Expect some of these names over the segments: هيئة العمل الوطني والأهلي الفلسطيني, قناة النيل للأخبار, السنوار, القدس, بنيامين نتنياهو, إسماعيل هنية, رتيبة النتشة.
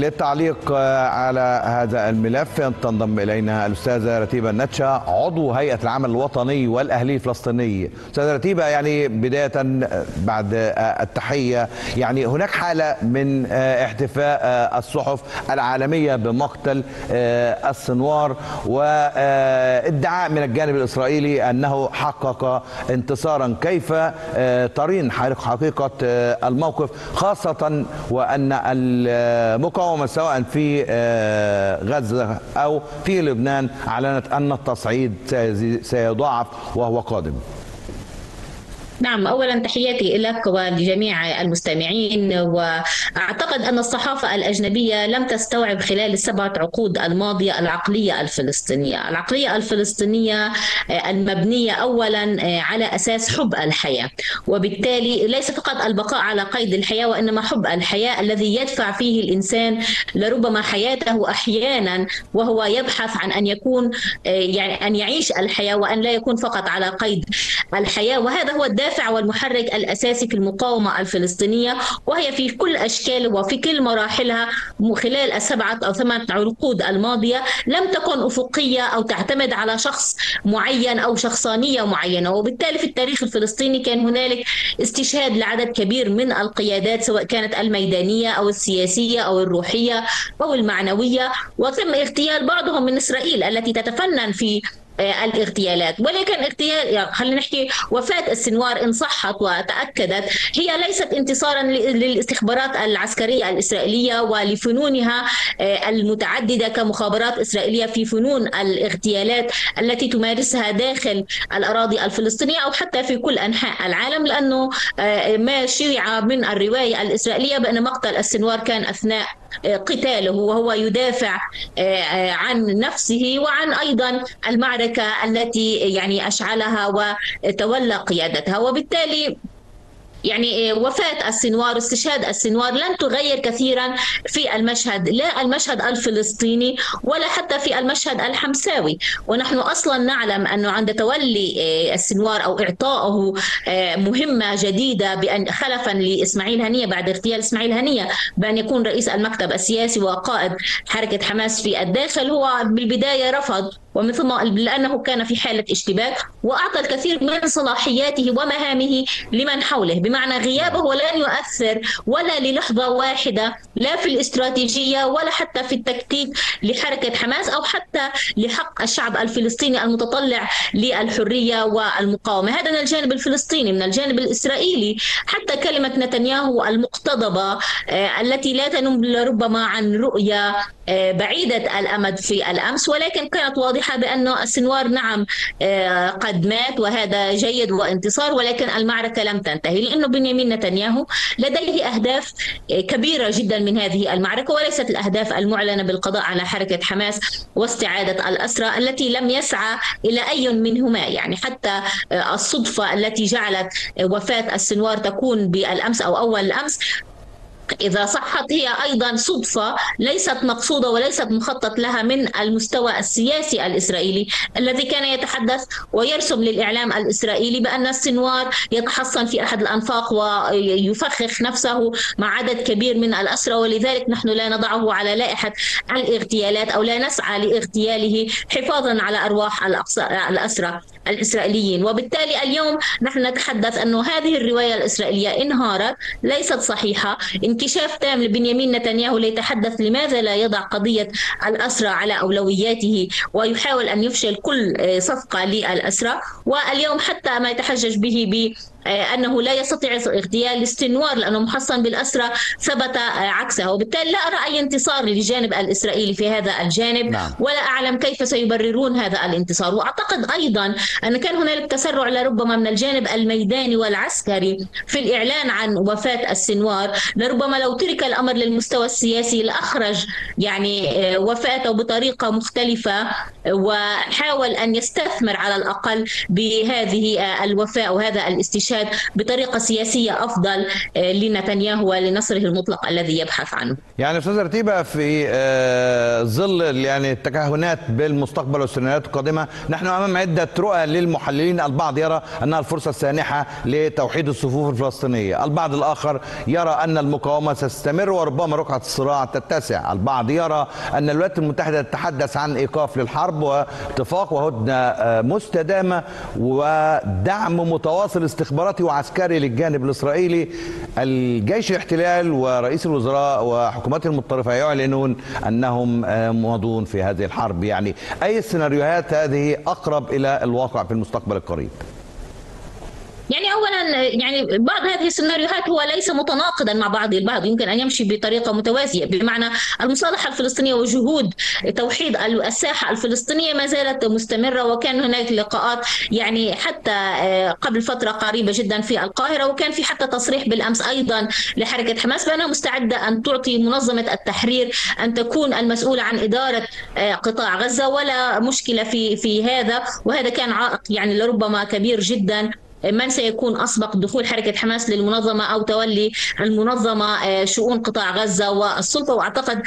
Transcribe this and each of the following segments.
للتعليق على هذا الملف تنضم إلينا الأستاذة رتيبة النتشة عضو هيئة العمل الوطني والأهلي الفلسطيني. أستاذة رتيبة، يعني بداية بعد التحية، يعني هناك حالة من احتفاء الصحف العالمية بمقتل السنوار وادعاء من الجانب الإسرائيلي أنه حقق انتصارا، كيف ترين حقيقة الموقف، خاصة وأن المقاومة سواء في غزة أو في لبنان أعلنت أن التصعيد سيضاعف وهو قادم؟ نعم، أولا تحياتي لك ولجميع المستمعين. وأعتقد أن الصحافة الأجنبية لم تستوعب خلال السبعة عقود الماضية العقلية الفلسطينية، المبنية أولا على أساس حب الحياة، وبالتالي ليس فقط البقاء على قيد الحياة وإنما حب الحياة الذي يدفع فيه الإنسان لربما حياته أحيانا وهو يبحث عن أن يكون يعني أن يعيش الحياة وأن لا يكون فقط على قيد الحياة. وهذا هو الدافع والمحرك الأساسي في المقاومة الفلسطينية، وهي في كل أشكال وفي كل مراحلها خلال السبعة أو ثمانية عقود الماضية لم تكن أفقية أو تعتمد على شخص معين أو شخصانية معينة. وبالتالي في التاريخ الفلسطيني كان هنالك استشهاد لعدد كبير من القيادات، سواء كانت الميدانية أو السياسية أو الروحية أو المعنوية، وتم اغتيال بعضهم من إسرائيل التي تتفنن في الاغتيالات. ولكن خلينا نحكي وفاة السنوار إن صحت وتأكدت هي ليست انتصارا للاستخبارات العسكرية الإسرائيلية ولفنونها المتعددة كمخابرات إسرائيلية في فنون الاغتيالات التي تمارسها داخل الأراضي الفلسطينية أو حتى في كل أنحاء العالم، لأنه ما شيع من الرواية الإسرائيلية بأن مقتل السنوار كان أثناء قتاله وهو يدافع عن نفسه وعن أيضا المعركة التي يعني أشعلها وتولى قيادتها. وبالتالي يعني وفاة السنوار واستشهاد السنوار لن تغير كثيرا في المشهد، لا المشهد الفلسطيني ولا حتى في المشهد الحمساوي. ونحن أصلا نعلم أنه عند تولي السنوار أو إعطائه مهمة جديدة بأن خلفا لإسماعيل هنية بعد اغتيال إسماعيل هنية بأن يكون رئيس المكتب السياسي وقائد حركة حماس في الداخل، هو بالبداية رفض ومن ثم لأنه كان في حالة اشتباك، وأعطى الكثير من صلاحياته ومهامه لمن حوله، بمعنى غيابه لن يؤثر ولا للحظة واحدة لا في الاستراتيجية ولا حتى في التكتيك لحركة حماس أو حتى لحق الشعب الفلسطيني المتطلع للحرية والمقاومة. هذا من الجانب الفلسطيني. من الجانب الإسرائيلي حتى كلمة نتنياهو المقتضبة التي لا تنم لربما عن رؤية بعيدة الأمد في الأمس، ولكن كانت واضحة بأن السنوار نعم قد مات وهذا جيد وانتصار، ولكن المعركة لم تنتهي لأنه بنيامين نتنياهو لديه أهداف كبيرة جدا من هذه المعركة، وليست الأهداف المعلنة بالقضاء على حركة حماس واستعادة الأسرى التي لم يسعى إلى أي منهما. يعني حتى الصدفة التي جعلت وفاة السنوار تكون بالأمس أو أول الأمس إذا صحت هي أيضا صدفة ليست مقصودة وليست مخطط لها من المستوى السياسي الإسرائيلي الذي كان يتحدث ويرسم للإعلام الإسرائيلي بأن السنوار يتحصن في أحد الأنفاق ويفخخ نفسه مع عدد كبير من الأسرى، ولذلك نحن لا نضعه على لائحة الاغتيالات أو لا نسعى لاغتياله حفاظا على أرواح الأسرى الإسرائيليين. وبالتالي اليوم نحن نتحدث أن هذه الرواية الإسرائيلية انهارت، ليست صحيحة. انكشاف تام لبنيامين نتنياهو ليتحدث لماذا لا يضع قضية الأسرى على أولوياته ويحاول أن يفشل كل صفقة للأسرى. واليوم حتى ما يتحجج به أنه لا يستطيع اغتيال السنوار لأنه محصن بالأسرى ثبت عكسه، وبالتالي لا أرى أي انتصار للجانب الإسرائيلي في هذا الجانب. نعم. ولا أعلم كيف سيبررون هذا الانتصار. وأعتقد أيضا أن كان هنالك تسرع لربما من الجانب الميداني والعسكري في الإعلان عن وفاة السنوار، لربما لو ترك الأمر للمستوى السياسي لأخرج يعني وفاته بطريقة مختلفة وحاول أن يستثمر على الأقل بهذه الوفاء وهذا الاستشهاد بطريقة سياسية أفضل لنتنياهو ولنصره المطلق الذي يبحث عنه. يعني أستاذ رتيبة، في ظل يعني التكهنات بالمستقبل والسيناريوهات القادمة، نحن أمام عدة رؤى للمحللين، البعض يرى أنها الفرصة السانحة لتوحيد الصفوف الفلسطينية، البعض الآخر يرى أن المقاومة ستستمر وربما رقعة الصراع تتسع، البعض يرى أن الولايات المتحدة تتحدث عن إيقاف للحرب واتفاق وهدنة مستدامة ودعم متواصل استخباراتي وعسكري للجانب الإسرائيلي. الجيش الاحتلال ورئيس الوزراء وحكومات المتطرفة يعلنون أنهم ماضون في هذه الحرب. يعني أي السيناريوهات هذه أقرب إلى الواقع في المستقبل القريب؟ يعني أولا يعني بعض هذه السيناريوهات هو ليس متناقضا مع بعض البعض، يمكن أن يمشي بطريقة متوازية، بمعنى المصالحة الفلسطينية وجهود توحيد الساحة الفلسطينية ما زالت مستمرة، وكان هناك لقاءات يعني حتى قبل فترة قريبة جدا في القاهرة، وكان في حتى تصريح بالأمس أيضا لحركة حماس بأنها مستعدة أن تعطي منظمة التحرير أن تكون المسؤولة عن إدارة قطاع غزة، ولا مشكلة في هذا، وهذا كان عائق يعني لربما كبير جدا، من سيكون أسبق دخول حركة حماس للمنظمة أو تولي المنظمة شؤون قطاع غزة والسلطة. وأعتقد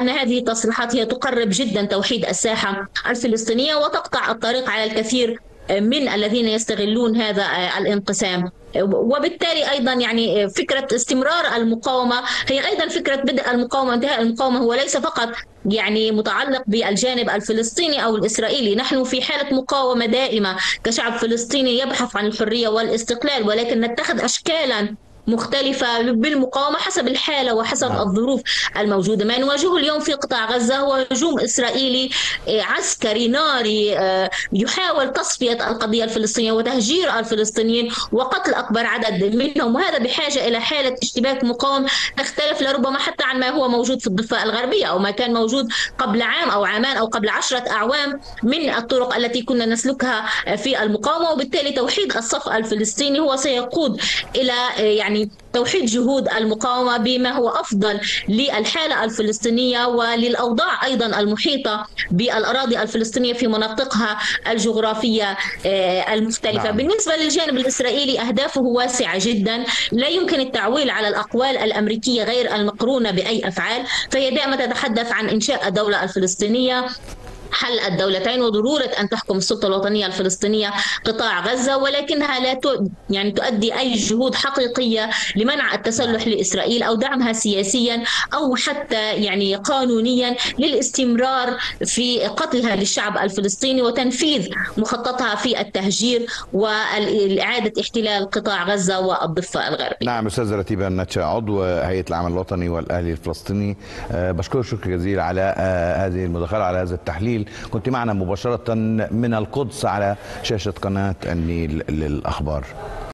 أن هذه التصريحات هي تقرب جدا توحيد الساحة الفلسطينية وتقطع الطريق على الكثير من الذين يستغلون هذا الانقسام، وبالتالي أيضا يعني فكرة استمرار المقاومة هي أيضا فكرة بدء المقاومة انتهاء المقاومة، هو ليس فقط يعني متعلق بالجانب الفلسطيني أو الإسرائيلي، نحن في حالة مقاومة دائمة كشعب فلسطيني يبحث عن الحرية والاستقلال، ولكن نتخذ أشكالا مختلفة بالمقاومة حسب الحالة وحسب الظروف الموجودة. ما نواجهه اليوم في قطاع غزة هو هجوم إسرائيلي عسكري ناري يحاول تصفية القضية الفلسطينية وتهجير الفلسطينيين وقتل أكبر عدد منهم، وهذا بحاجة إلى حالة اشتباك مقاوم تختلف لربما حتى عن ما هو موجود في الضفة الغربية أو ما كان موجود قبل عام أو عامان أو قبل 10 أعوام من الطرق التي كنا نسلكها في المقاومة. وبالتالي توحيد الصف الفلسطيني هو سيقود إلى يعني توحيد جهود المقاومة بما هو أفضل للحالة الفلسطينية وللأوضاع أيضا المحيطة بالأراضي الفلسطينية في مناطقها الجغرافية المختلفة. نعم. بالنسبة للجانب الإسرائيلي أهدافه واسعة جدا، لا يمكن التعويل على الأقوال الأمريكية غير المقرونة بأي أفعال، فهي دائما تتحدث عن إنشاء الدولة الفلسطينية، حل الدولتين، وضرورة أن تحكم السلطة الوطنية الفلسطينية قطاع غزة، ولكنها لا يعني تؤدي أي جهود حقيقية لمنع التسلح لإسرائيل أو دعمها سياسيا أو حتى يعني قانونيا للاستمرار في قتلها للشعب الفلسطيني وتنفيذ مخططها في التهجير وإعادة احتلال قطاع غزة والضفة الغربية. نعم أستاذ رتيبة النتشة، عضو هيئة العمل الوطني والأهلي الفلسطيني، بشكرك شكرا جزيلا على هذه المداخلة، على هذا التحليل. كنت معنا مباشرة من القدس على شاشة قناة النيل للأخبار.